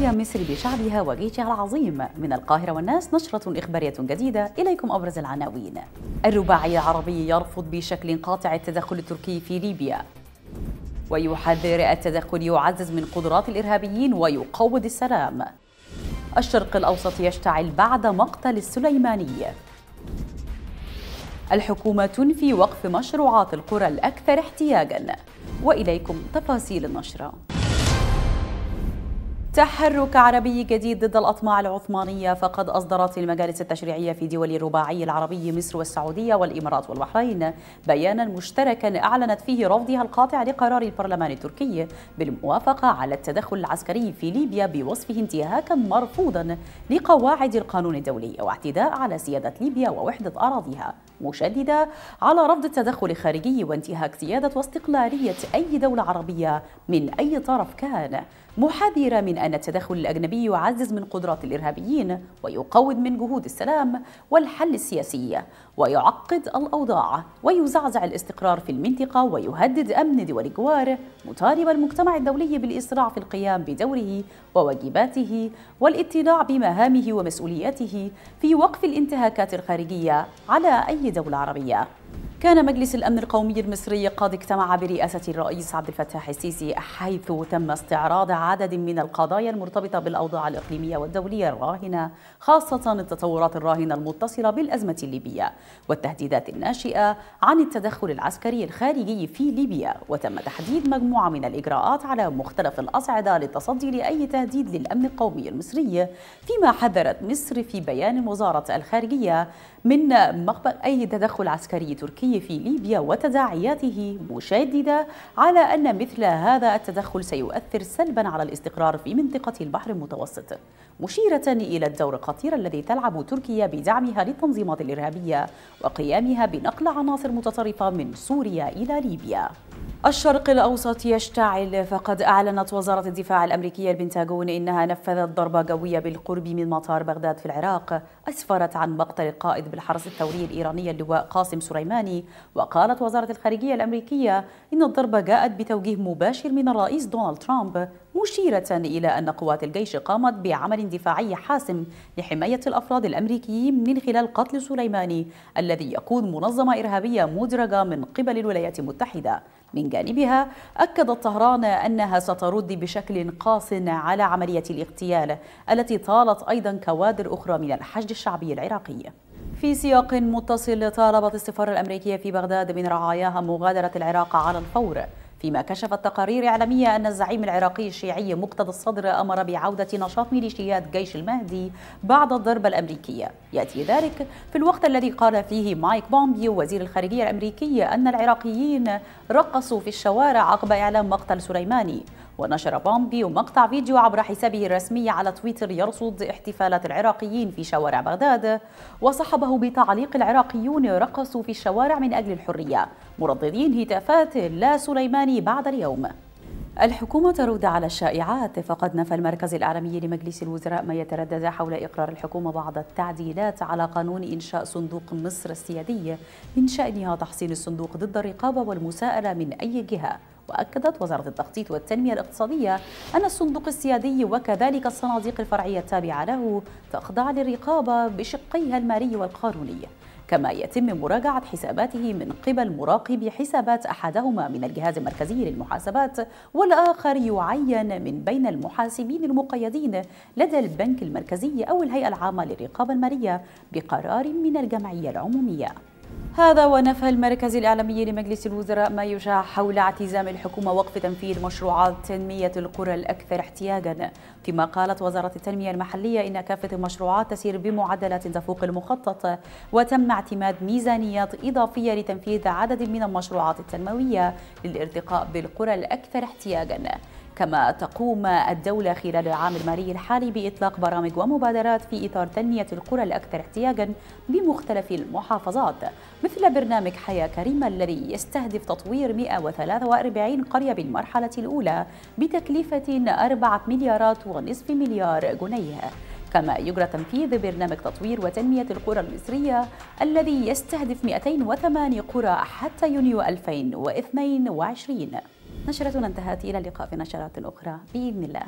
يحيى مصر بشعبها وجيشها العظيم. من القاهرة والناس نشرة إخبارية جديدة، إليكم أبرز العناوين. الرباعي العربي يرفض بشكل قاطع التدخل التركي في ليبيا، ويحذر التدخل يعزز من قدرات الإرهابيين ويقوض السلام. الشرق الأوسط يشتعل بعد مقتل السليماني. الحكومة تنفي وقف مشروعات القرى الأكثر احتياجاً. وإليكم تفاصيل النشرة. تحرك عربي جديد ضد الأطماع العثمانية، فقد أصدرت المجالس التشريعية في دول الرباعي العربي مصر والسعودية والإمارات والبحرين بيانا مشتركا أعلنت فيه رفضها القاطع لقرار البرلمان التركي بالموافقة على التدخل العسكري في ليبيا، بوصفه انتهاكا مرفوضا لقواعد القانون الدولي واعتداء على سيادة ليبيا ووحدة أراضيها، مشددة على رفض التدخل الخارجي وانتهاك سيادة واستقلالية أي دولة عربية من أي طرف كان، محذرة من أن التدخل الأجنبي يعزز من قدرات الإرهابيين ويقوض من جهود السلام والحل السياسي ويعقد الأوضاع ويزعزع الاستقرار في المنطقة ويهدد أمن دول الجوار، مطالبة المجتمع الدولي بالإسراع في القيام بدوره وواجباته والاطلاع بمهامه ومسؤولياته في وقف الانتهاكات الخارجية على أي دولة عربية. كان مجلس الأمن القومي المصري قد اجتمع برئاسة الرئيس عبد الفتاح السيسي، حيث تم استعراض عدد من القضايا المرتبطة بالأوضاع الإقليمية والدولية الراهنة، خاصة التطورات الراهنة المتصلة بالأزمة الليبية والتهديدات الناشئة عن التدخل العسكري الخارجي في ليبيا، وتم تحديد مجموعة من الإجراءات على مختلف الأصعدة للتصدي لأي تهديد للأمن القومي المصري، فيما حذرت مصر في بيان وزارة الخارجية من مخبأ أي تدخل عسكري تركي في ليبيا وتداعياته، مشددة على أن مثل هذا التدخل سيؤثر سلبا على الاستقرار في منطقة البحر المتوسط، مشيرة إلى الدور الخطير الذي تلعب تركيا بدعمها للتنظيمات الإرهابية وقيامها بنقل عناصر متطرفة من سوريا إلى ليبيا. الشرق الأوسط يشتعل، فقد أعلنت وزارة الدفاع الأمريكية البنتاغون إنها نفذت ضربة جوية بالقرب من مطار بغداد في العراق، أسفرت عن مقتل القائد بالحرس الثوري الإيراني اللواء قاسم سليماني. وقالت وزارة الخارجية الأمريكية إن الضربة جاءت بتوجيه مباشر من الرئيس دونالد ترامب، مشيرة إلى أن قوات الجيش قامت بعمل دفاعي حاسم لحماية الأفراد الأمريكيين من خلال قتل سليماني، الذي يقود منظمة إرهابية مدرجة من قبل الولايات المتحدة. من جانبها أكدت طهران أنها سترد بشكل قاس على عملية الاغتيال التي طالت أيضا كوادر أخرى من الحشد الشعبي العراقي. في سياق متصل، طالبت السفارة الأمريكية في بغداد من رعاياها مغادرة العراق على الفور، فيما كشفت تقارير إعلامية أن الزعيم العراقي الشيعي مقتدى الصدر أمر بعودة نشاط ميليشيات جيش المهدي بعد الضربة الأمريكية. يأتي ذلك في الوقت الذي قال فيه مايك بومبيو وزير الخارجية الأمريكي أن العراقيين رقصوا في الشوارع عقب إعلان مقتل سليماني. ونشر بومبيو مقطع فيديو عبر حسابه الرسمي على تويتر يرصد احتفالات العراقيين في شوارع بغداد، وصحبه بتعليق العراقيون رقصوا في الشوارع من أجل الحرية، مرددين هتافات لا سليماني بعد اليوم. الحكومة ترد على الشائعات، فقد نفى المركز الإعلامي لمجلس الوزراء ما يتردد حول إقرار الحكومة بعض التعديلات على قانون إنشاء صندوق مصر السيادي، من شأنها تحصين الصندوق ضد الرقابة والمساءلة من أي جهة. وأكدت وزارة التخطيط والتنمية الاقتصادية أن الصندوق السيادي وكذلك الصناديق الفرعية التابعة له تخضع للرقابة بشقيها المالي والقانوني، كما يتم مراجعة حساباته من قبل مراقب حسابات، أحدهما من الجهاز المركزي للمحاسبات والآخر يعين من بين المحاسبين المقيدين لدى البنك المركزي أو الهيئة العامة للرقابة المالية بقرار من الجمعية العمومية. هذا ونفى المركز الإعلامي لمجلس الوزراء ما يشاع حول اعتزام الحكومة وقف تنفيذ مشروعات تنمية القرى الأكثر احتياجاً، فيما قالت وزارة التنمية المحلية إن كافة المشروعات تسير بمعدلات تفوق المخطط، وتم اعتماد ميزانيات إضافية لتنفيذ عدد من المشروعات التنموية للارتقاء بالقرى الأكثر احتياجاً. كما تقوم الدولة خلال العام المالي الحالي بإطلاق برامج ومبادرات في إطار تنمية القرى الأكثر احتياجاً بمختلف المحافظات، مثل برنامج حياة كريمة الذي يستهدف تطوير 143 قرية بالمرحلة الأولى بتكلفة 4.5 مليار جنيه. كما يجرى تنفيذ برنامج تطوير وتنمية القرى المصرية الذي يستهدف 208 قرى حتى يونيو 2022. نشرتنا انتهت، إلى اللقاء في نشرات أخرى بإذن الله.